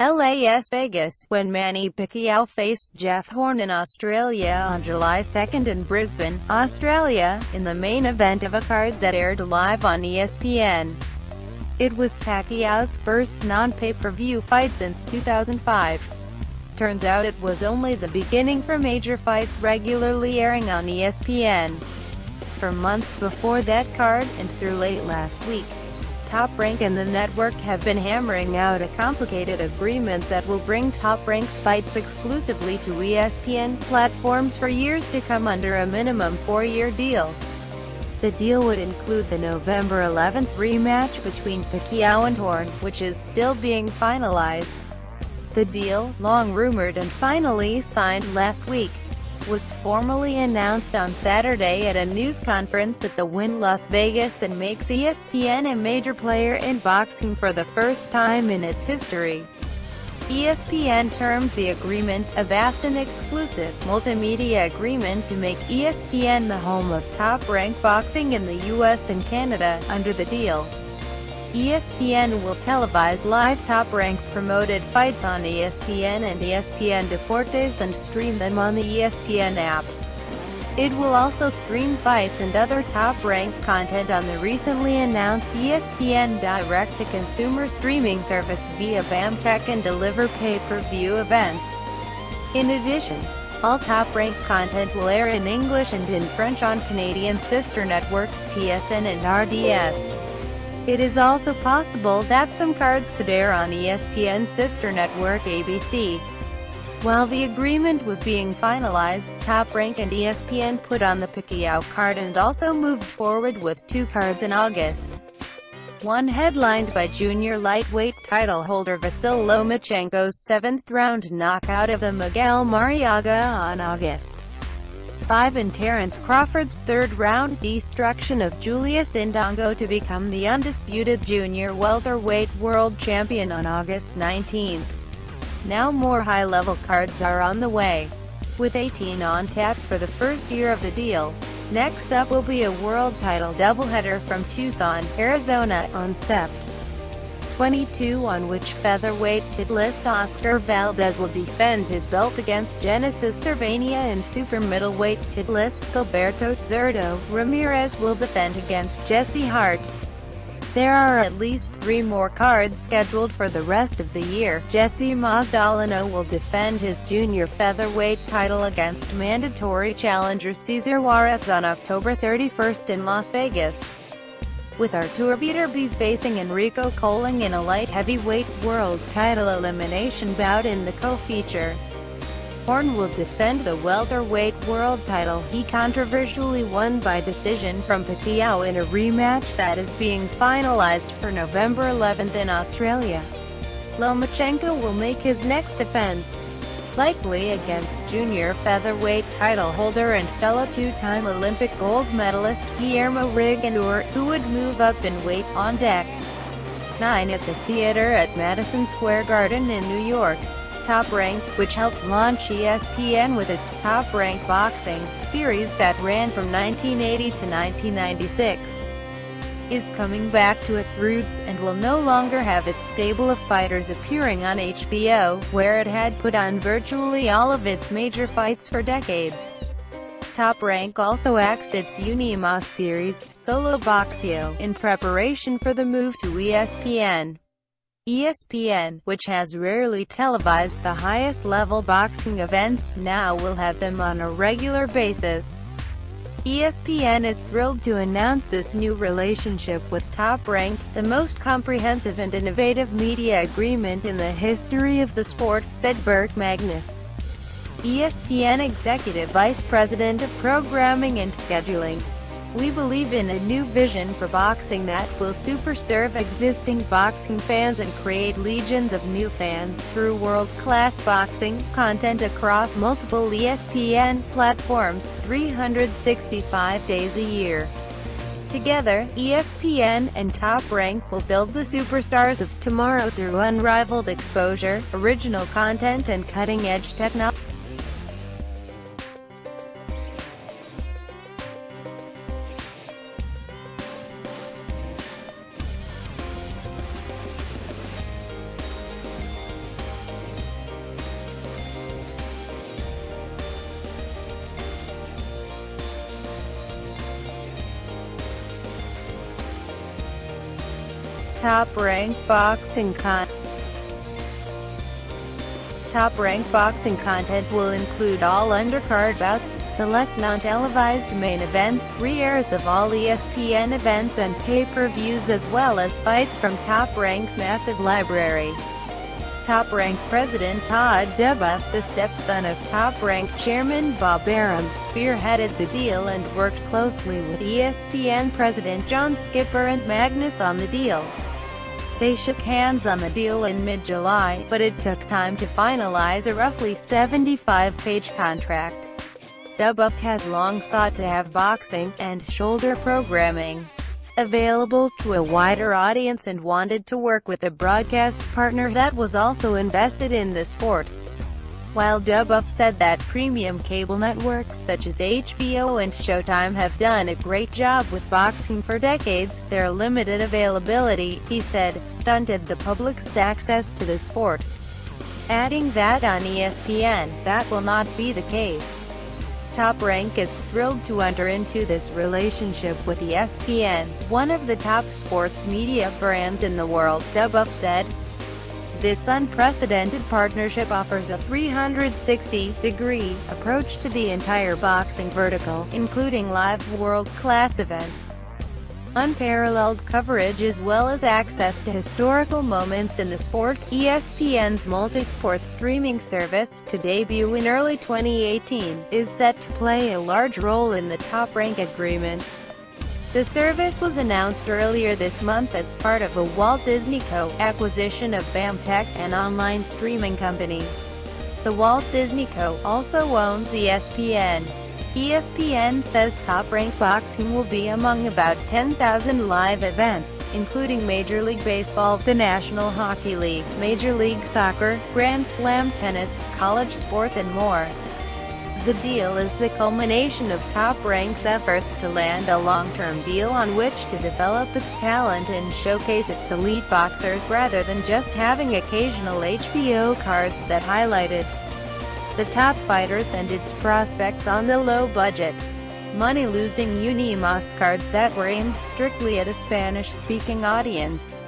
LAS Vegas, when Manny Pacquiao faced Jeff Horn in Australia on July 2 in Brisbane, Australia, in the main event of a card that aired live on ESPN. It was Pacquiao's first non-pay-per-view fight since 2005. Turns out it was only the beginning for major fights regularly airing on ESPN. For months before that card, and through late last week, Top Rank and the network have been hammering out a complicated agreement that will bring Top Rank's fights exclusively to ESPN platforms for years to come under a minimum four-year deal. The deal would include the November 11th rematch between Pacquiao and Horn, which is still being finalized. The deal, long rumored and finally signed last week, was formally announced on Saturday at a news conference at the Wynn Las Vegas and makes ESPN a major player in boxing for the first time in its history. ESPN termed the agreement a vast and exclusive multimedia agreement to make ESPN the home of top-ranked boxing in the US and Canada. Under the deal, ESPN will televise live Top Rank promoted fights on ESPN and ESPN Deportes and stream them on the ESPN app. It will also stream fights and other Top Rank content on the recently announced ESPN Direct to consumer streaming service via BamTech and deliver pay-per-view events. In addition, all Top Rank content will air in English and in French on Canadian sister networks TSN and RDS. It is also possible that some cards could air on ESPN's sister network ABC. While the agreement was being finalized, Top Rank and ESPN put on the Pacquiao card and also moved forward with two cards in August. One headlined by junior lightweight title holder Vasyl Lomachenko's seventh-round knockout of the Miguel Mariaga on August 5 and Terence Crawford's third-round destruction of Julius Indongo to become the undisputed junior welterweight world champion on August 19. Now more high-level cards are on the way, with 18 on tap for the first year of the deal. Next up will be a world title doubleheader from Tucson, Arizona, on Sept. 22, on which featherweight titleist Oscar Valdez will defend his belt against Genesis Cervania, and super middleweight titleist Gilberto Ramirez will defend against Jesse Hart. There are at least three more cards scheduled for the rest of the year. Jesse Magdaleno will defend his junior featherweight title against mandatory challenger Cesar Juarez on October 31st in Las Vegas, with Artur Beterbiev facing Enrico Coling in a light heavyweight world title elimination bout in the co-feature. Horn will defend the welterweight world title he controversially won by decision from Pacquiao in a rematch that is being finalized for November 11th in Australia. Lomachenko will make his next defense, likely against junior featherweight title holder and fellow two-time Olympic gold medalist Guillermo Rigondeaux, who would move up in weight. On Deck 9 at the theater at Madison Square Garden in New York, Top Rank, which helped launch ESPN with its Top Rank Boxing series that ran from 1980 to 1996, is coming back to its roots and will no longer have its stable of fighters appearing on HBO, where it had put on virtually all of its major fights for decades. Top Rank also axed its Unimas series, Solo Boxeo, in preparation for the move to ESPN. ESPN, which has rarely televised the highest-level boxing events, now will have them on a regular basis. ESPN is thrilled to announce this new relationship with Top Rank, the most comprehensive and innovative media agreement in the history of the sport, said Burke Magnus, ESPN Executive Vice President of Programming and Scheduling. We believe in a new vision for boxing that will superserve existing boxing fans and create legions of new fans through world-class boxing content across multiple ESPN platforms, 365 days a year. Together, ESPN and Top Rank will build the superstars of tomorrow through unrivaled exposure, original content and cutting-edge technology. Top Rank Boxing content will include all undercard bouts, select non-televised main events, re-airs of all ESPN events and pay-per-views, as well as fights from Top Rank's massive library. Top Rank President Todd duBoef, the stepson of Top Rank Chairman Bob Arum, spearheaded the deal and worked closely with ESPN President John Skipper and Magnus on the deal. They shook hands on the deal in mid-July, but it took time to finalize a roughly 75-page contract. duBoef has long sought to have boxing and shoulder programming available to a wider audience and wanted to work with a broadcast partner that was also invested in the sport. While duBoef said that premium cable networks such as HBO and Showtime have done a great job with boxing for decades, their limited availability, he said, stunted the public's access to the sport, adding that on ESPN, that will not be the case. Top Rank is thrilled to enter into this relationship with ESPN, one of the top sports media brands in the world, duBoef said. This unprecedented partnership offers a 360-degree approach to the entire boxing vertical, including live world-class events, unparalleled coverage as well as access to historical moments in the sport, ESPN's multi-sport streaming service, to debut in early 2018, is set to play a large role in the Top Rank agreement. The service was announced earlier this month as part of a Walt Disney Co. acquisition of BamTech, an online streaming company. The Walt Disney Co. also owns ESPN. ESPN says Top Rank Boxing will be among about 10,000 live events, including Major League Baseball, the National Hockey League, Major League Soccer, Grand Slam tennis, college sports and more. The deal is the culmination of Top Rank's efforts to land a long-term deal on which to develop its talent and showcase its elite boxers rather than just having occasional HBO cards that highlighted the top fighters and its prospects on the low-budget, money-losing Unimas cards that were aimed strictly at a Spanish-speaking audience.